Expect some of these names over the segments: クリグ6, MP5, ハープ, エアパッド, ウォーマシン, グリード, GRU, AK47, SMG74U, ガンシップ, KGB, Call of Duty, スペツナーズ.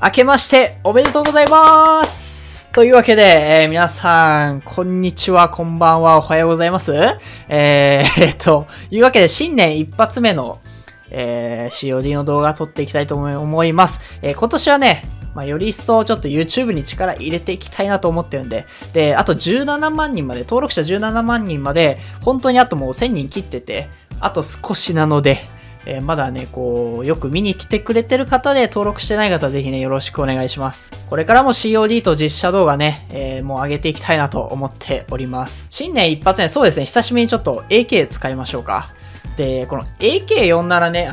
明けましておめでとうございますというわけで、皆さん、こんにちは、こんばんは、おはようございます。いうわけで、新年一発目の、COD の動画撮っていきたいと思います。今年はね、より一層ちょっと YouTube に力入れていきたいなと思ってるんで、で、あと17万人まで、登録者17万人まで、本当にあともう1000人切ってて、あと少しなので、まだね、こう、よく見に来てくれてる方で登録してない方はぜひね、よろしくお願いします。これからも COD と実写動画ね、もう上げていきたいなと思っております。新年一発目、そうですね、久しぶりにちょっと AK 使いましょうか。で、この AK47 ね、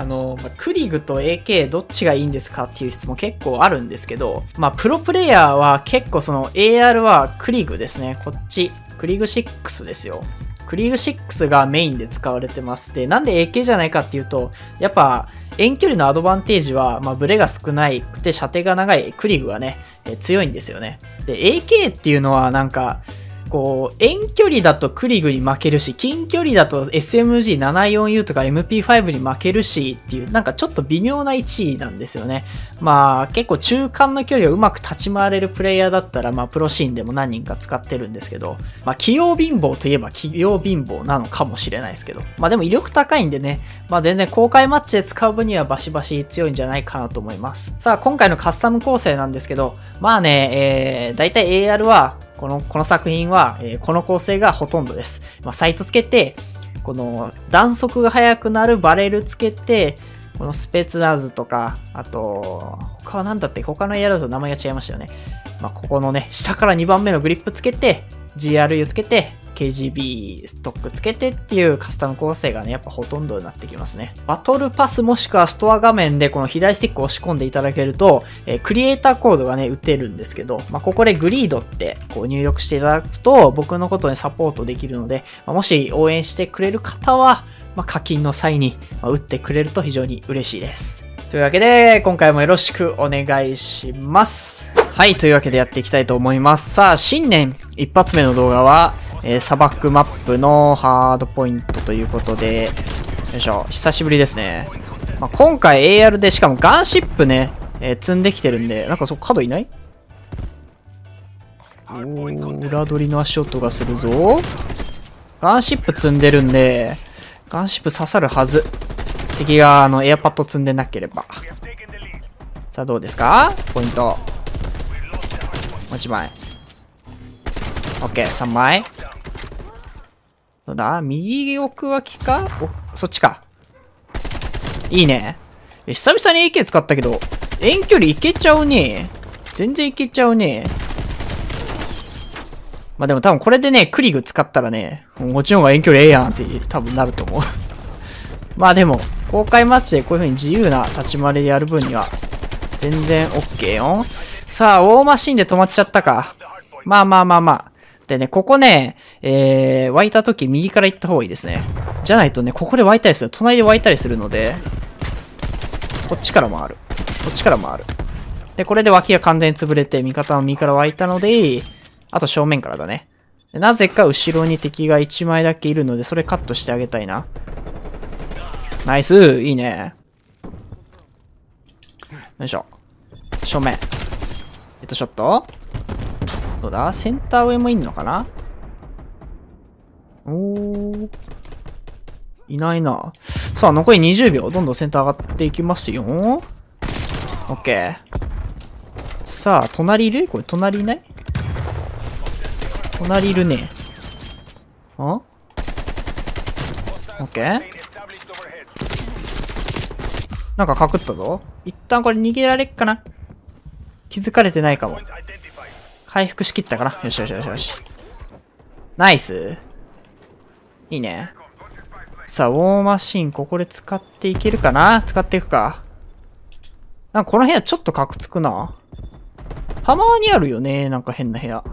クリグと AK どっちがいいんですかっていう質問結構あるんですけど、プロプレイヤーは結構その AR はクリグですね。こっち、クリグ6ですよ。クリグ6がメインで使われてます。で、なんで AK じゃないかっていうと、やっぱ遠距離のアドバンテージは、ブレが少なくて射程が長いクリグがね、強いんですよね。で、AK っていうのはなんか、こう、遠距離だとクリグに負けるし、近距離だと SMG74U とか MP5 に負けるしっていう、なんかちょっと微妙な位置なんですよね。結構中間の距離をうまく立ち回れるプレイヤーだったら、プロシーンでも何人か使ってるんですけど、器用貧乏といえば器用貧乏なのかもしれないですけど、でも威力高いんでね、全然公開マッチで使う分にはバシバシ強いんじゃないかなと思います。さあ、今回のカスタム構成なんですけど、だいたい AR は、この作品は、この構成がほとんどです。サイトつけて、この弾速が速くなるバレルつけて、このスペツナーズとか、あと、他は何だって、他の AR だと名前が違いましたよね。ここのね、下から2番目のグリップつけて、GRU つけて、KGB ストックつけてっていうカスタム構成がね、やっぱほとんどになってきますね。バトルパスもしくはストア画面でこの左スティックを押し込んでいただけると、クリエイターコードがね、打てるんですけど、ここでグリードってこう入力していただくと、僕のことね、サポートできるので、もし応援してくれる方は、課金の際に打ってくれると非常に嬉しいです。というわけで、今回もよろしくお願いします。はい、というわけでやっていきたいと思います。さあ、新年一発目の動画は、砂漠マップのハードポイントということで、よいしょ、久しぶりですね。今回 AR で、しかもガンシップね、積んできてるんで、なんかそこ角いない?おー、裏取りの足音がするぞ。ガンシップ積んでるんで、ガンシップ刺さるはず。敵がエアパッド積んでなければ。さあ、どうですか?ポイント。もう1枚。OK、3枚。どうだ?右奥脇か?お、そっちか。いいね。久々に AK 使ったけど、遠距離いけちゃうね。全然いけちゃうね。でも多分これでね、クリグ使ったらね、もちろんが遠距離ええやんって多分なると思う。でも、公開マッチでこういう風に自由な立ち回りでやる分には、全然 OK よ。さあ、ウォーマシンで止まっちゃったか。でね、ここね、湧いた時右から行った方がいいですね。じゃないとね、ここで湧いたりする。隣で湧いたりするので、こっちから回る。こっちから回る。で、これで脇が完全に潰れて、味方の右から湧いたので、あと正面からだね。なぜか後ろに敵が1枚だけいるので、それカットしてあげたいな。ナイス!いいね。よいしょ。正面。ショット?どうだ?センター上もいんのかな?いないな。さあ、残り20秒。どんどんセンター上がっていきますよ。オッケー。さあ、隣いる?これ、隣いない?隣いるね。オッケー。なんかかくったぞ。一旦これ逃げられっかな?気づかれてないかも。回復しきったかな。よしよしよしよし。ナイス。いいね。さあ、ウォーマシン、ここで使っていけるかな?使っていくか。なんかこの部屋ちょっとカクつくな。たまにあるよね。なんか変な部屋。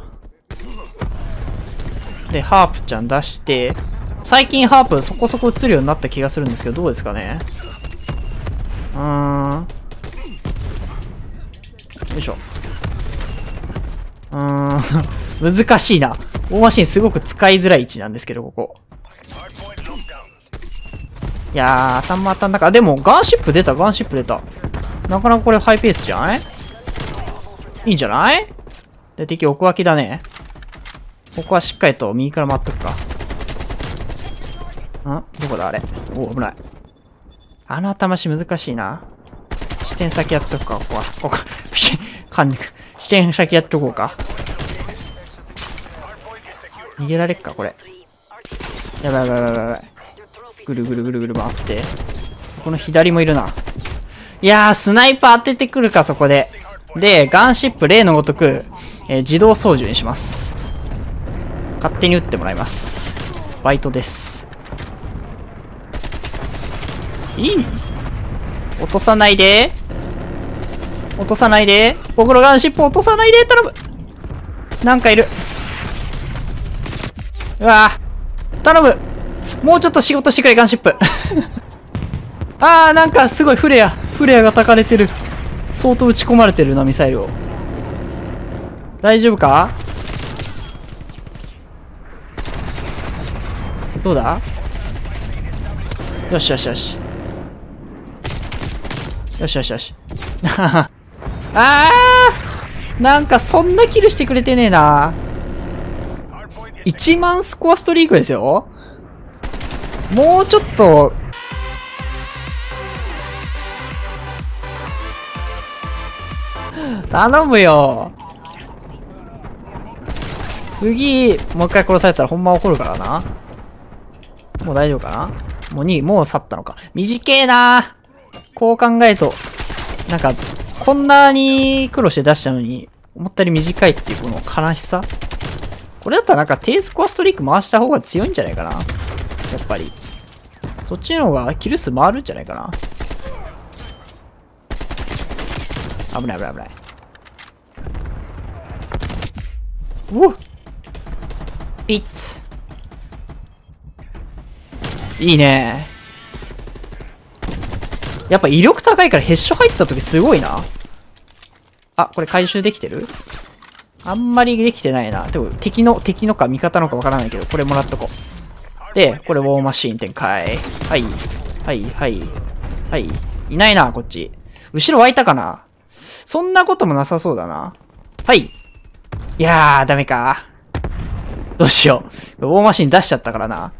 で、ハープちゃん出して、最近ハープそこそこ映るようになった気がするんですけど、どうですかね?よいしょ。難しいな。ウォーマシンすごく使いづらい位置なんですけど、ここ。いやー、頭当たんなか。でも、ガンシップ出た、ガンシップ出た。なかなかこれハイペースじゃないいいんじゃない？で、敵奥脇だね。ここはしっかりと右から回っとくか。ん？どこだあれ。おお、危ない。あの頭し難しいな。視点先やっとくか、ここは。ここは。噛んでく。視点先やっとこうか。逃げられっか、これ。やばいやばいやばいやばい。ぐるぐるぐるぐる回って。この左もいるな。いやー、スナイパー当ててくるか、そこで。で、ガンシップ例のごとく、自動操縦にします。勝手に撃ってもらいます。バイトです。いい？落とさないで。落とさないで。僕のガンシップ落とさないで。頼む。なんかいる。うわぁ。頼む。もうちょっと仕事してくれ、ガンシップ。あー、なんかすごいフレアが焚かれてる。相当打ち込まれてるな、ミサイルを。大丈夫か？どうだ？よしよしよし。よしよしよし。あー！なんかそんなキルしてくれてねえな。1万スコアストリークですよ。もうちょっと。頼むよ。次、もう一回殺されたらほんま怒るからな。もう大丈夫かな？もう2、もう去ったのか。短えな。こう考えると、なんか、こんなに苦労して出したのに、思ったより短いっていうこの悲しさ。これだったらなんか低スコアストリーク回した方が強いんじゃないかな。やっぱり。そっちの方がキル数回るんじゃないかな。危ない危ない危ない。うわ！ピッ！いいね。やっぱ威力高いからヘッショ入った時すごいな。あ、これ回収できてる？あんまりできてないな。でも敵のか味方のかわからないけど、これもらっとこう。で、これウォーマシーン展開。はい。はいはい。はい。いないな、こっち。後ろ湧いたかな？そんなこともなさそうだな。はい。いやー、ダメか。どうしよう。ウォーマシン出しちゃったからな。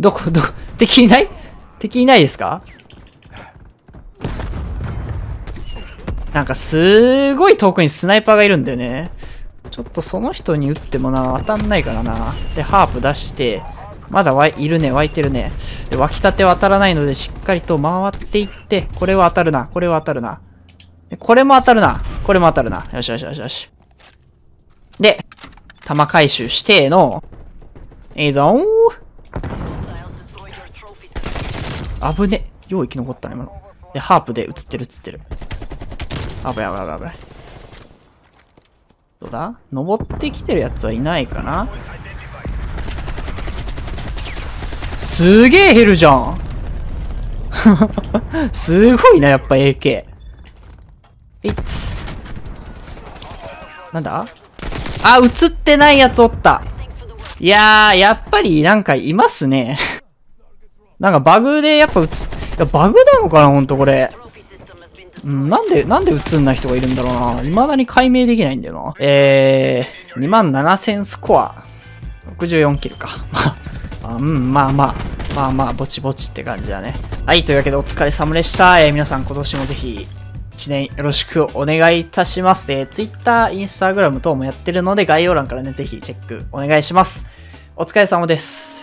どこ、敵いない？敵いないですか？なんかすーごい遠くにスナイパーがいるんだよね。ちょっとその人に撃ってもな、当たんないからな。で、ハープ出して、まだいるね、湧いてるね。で、湧きたては当たらないので、しっかりと回っていって、これは当たるな、これは当たるな。これも当たるな、これも当たるな。よしよしよしよし。で、弾回収しての、いいぞー。危ね。よう生き残ったね、今の。で、ハープで映ってる映ってる。危ない危ない危ない。どうだ？登ってきてるやつはいないかな？すげえ減るじゃん。すごいな、やっぱ AK。いっつ。なんだ？あ、映ってないやつおった。いやー、やっぱりなんかいますね。なんかバグでやっぱバグなのかな、ほんとこれ。うん、なんで映んない人がいるんだろうな。未だに解明できないんだよな。27000 スコア。64キルか。うん、まあ、ぼちぼちって感じだね。はい、というわけでお疲れ様でした。皆さん今年もぜひ、1年よろしくお願いいたします。Twitter、Instagram 等もやってるので、概要欄からね、ぜひチェックお願いします。お疲れ様です。